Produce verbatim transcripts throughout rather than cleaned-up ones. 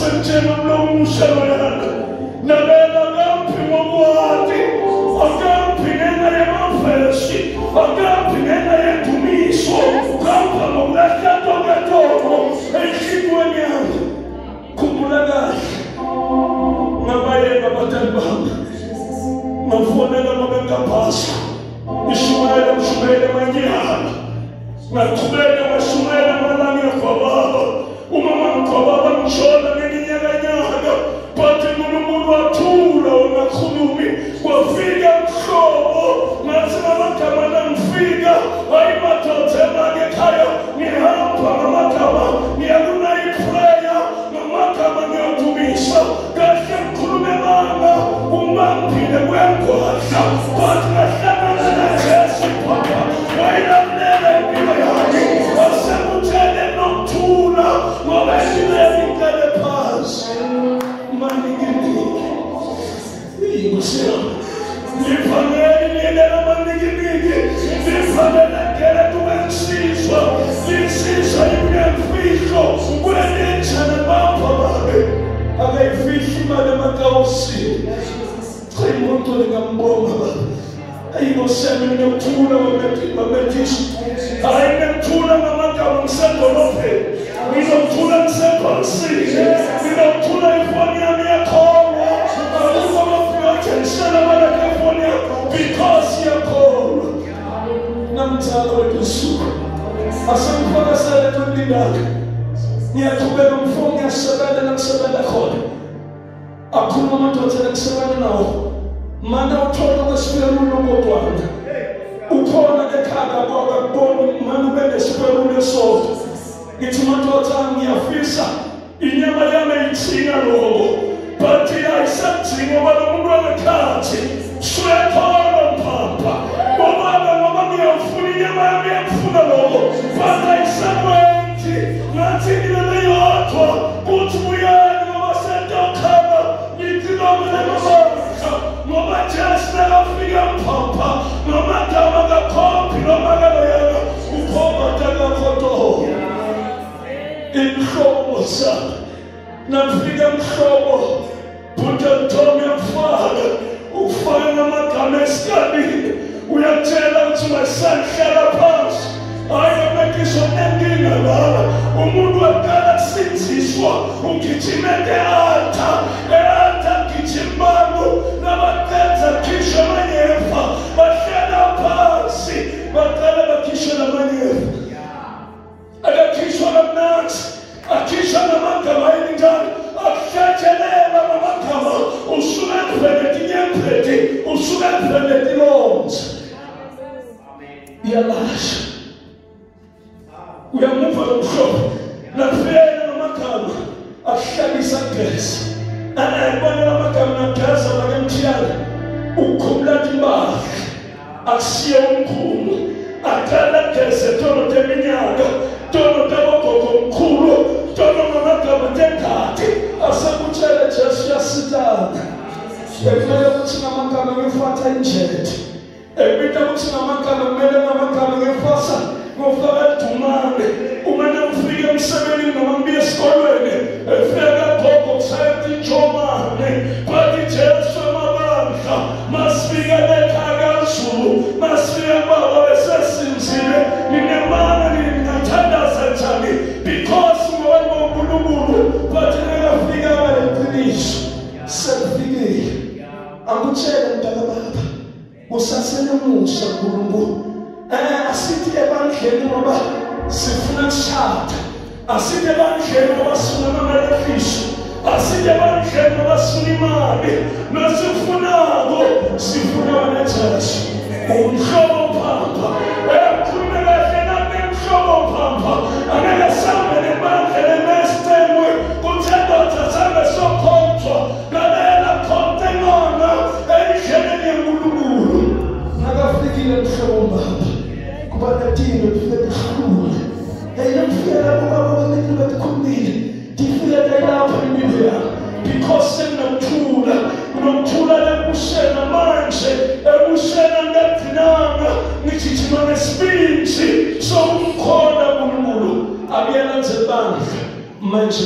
Manje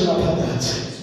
ngaphakathi